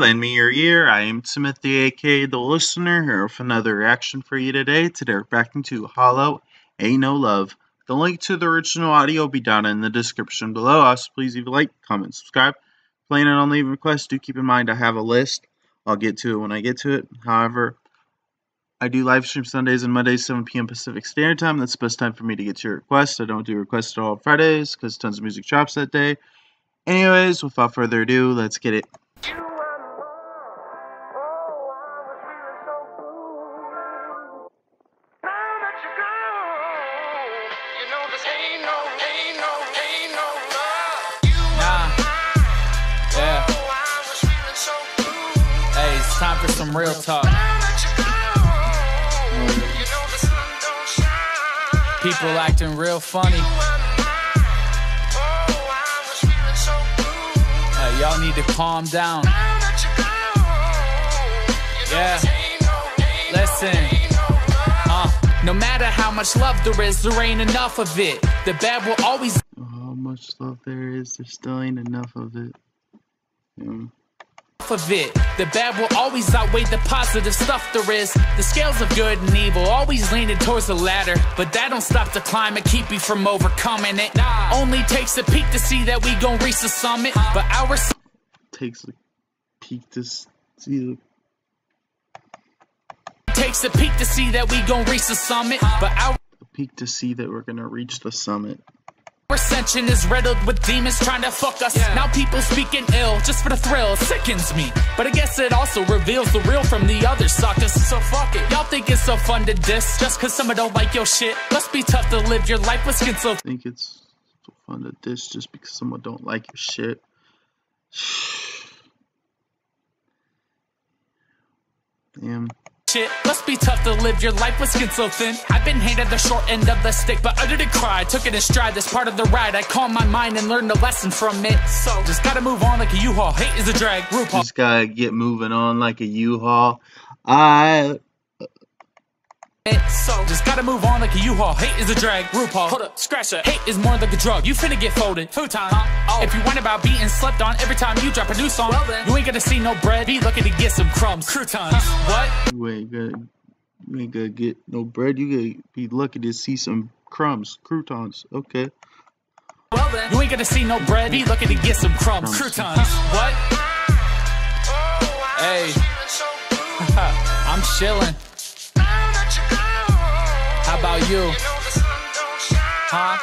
lend me your ear. I am Timothy, aka The Listener, here with another reaction for you today. Today we're reacting to Holo, Ain't No Love. The link to the original audio will be down in the description below. Also, please leave a like, comment, subscribe. Planning on leaving requests, do keep in mind I have a list. I'll get to it when I get to it. However, I do live stream Sundays and Mondays, 7 p.m. Pacific Standard Time. That's the best time for me to get to your requests. I don't do requests at all on Fridays because tons of music drops that day. Anyways, without further ado, let's get it. Time for some real talk. People acting real funny. Y'all need to calm down. Yeah. Listen. No matter how much love there is, there ain't enough of it. The bad will always. How much love there is, there still ain't enough of it. Yeah. Of it. The bad will always outweigh the positive stuff there is. The scales of good and evil always leaning towards the latter, but that don't stop the climb and keep you from overcoming it. Nah. Only takes a peek to see that we gon' reach the summit, but our takes a peek to see. Takes a peek to see that we gon' reach the summit, but our a peek to see that we're gonna reach the summit. Ascension is riddled with demons trying to fuck us. Yeah. Now people speaking ill just for the thrill, it sickens me. But I guess it also reveals the real from the other suckers. So fuck it. Y'all think it's so fun to diss just cause someone don't like your shit. Must be tough to live your life with skin so. I think it's so fun to diss just because someone don't like your shit. Damn. Shit. Must be tough to live your life with skin so thin. I've been handed the short end of the stick, but under the cry, took it in stride. That's part of the ride. I calm my mind and learned a lesson from it. So just gotta move on like a U-Haul. Hate is a drag. RuPaul. Just gotta get moving on like a U-Haul. So just gotta move on like a U-Haul. Hate is a drag. RuPaul. Hold up, scratch that. Hate is more like a drug. You finna get folded. Food time. Huh? Oh. If you whine about being slept on every time you drop a new song, well then, you ain't gonna see no bread. Be lucky to get some crumbs. Croutons. What? You ain't gonna get no bread. You gonna be lucky to see some crumbs. Croutons. Okay. Well then, you ain't gonna see no bread. Be lucky to get some crumbs. Croutons. What? Oh, hey. So I'm chilling. How about you? Huh?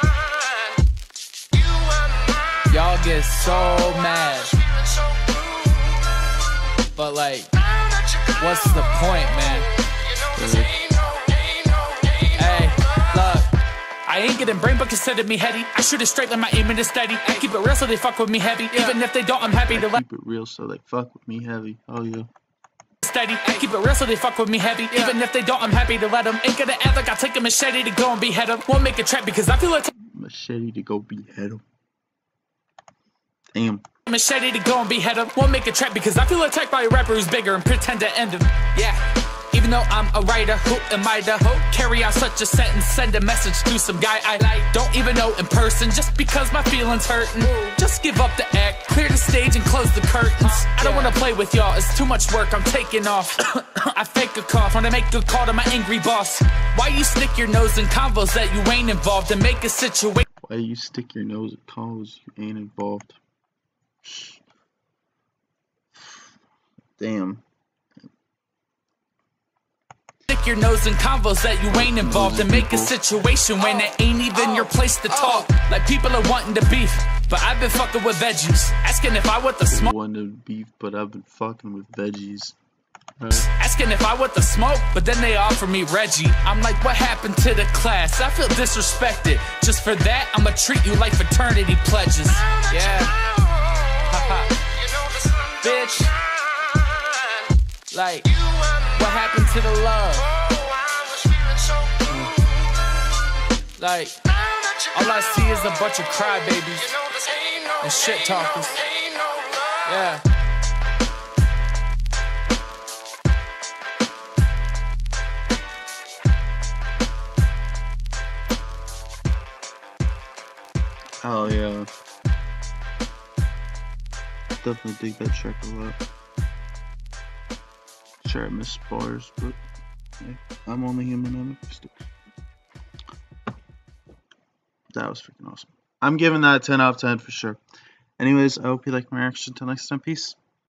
Y'all get so mad. But like, what's the point, man? Hey, look. I ain't getting brain, but consider me heady. I shoot it straight like my aiming is steady. I keep it real so they fuck with me heavy. Even if they don't, I'm happy to keep it real so they fuck with me heavy. Oh yeah. Steady. I keep it real so they fuck with me heavy. Yeah. Even if they don't, I'm happy to let them. Ain't gonna act like I take a machete to go and behead them. Won't make a trap because I feel like machete to go behead them. Damn. Machete to go and behead them. Won't make a trap because I feel attacked by a rapper who's bigger and pretend to end him. Yeah. Even though I'm a writer, who am I to carry out such a sentence? Send a message to some guy I like, don't even know in person, just because my feelings hurting. Just give up the act, clear the stage and close the curtains. I don't wanna play with y'all, it's too much work, I'm taking off. I fake a cough, wanna make a call to my angry boss. Why you stick your nose in convos that you ain't involved and make a situation? Why you stick your nose in convos you ain't involved? Damn. Your nose in convos that you ain't involved and make a situation when it ain't even your place to talk. Like people are wanting to beef, but I've been fucking with veggies. Asking if I want the smoke. Wanted beef, but I've been fucking with veggies. Asking if I want the smoke, but then they offer me Reggie. I'm like, what happened to the class? I feel disrespected. Just for that, I'ma treat you like fraternity pledges. Yeah. Bitch. Like, what happened to the love? Like, all I see is a bunch of crybabies and shit talkers. Yeah. Oh, yeah. Definitely dig that track a lot. Sure, I missed bars, but hey, I'm only human. I'm a stick. That was freaking awesome. I'm giving that a 10 out of 10 for sure. Anyways, I hope you like my reaction. Until next time, peace.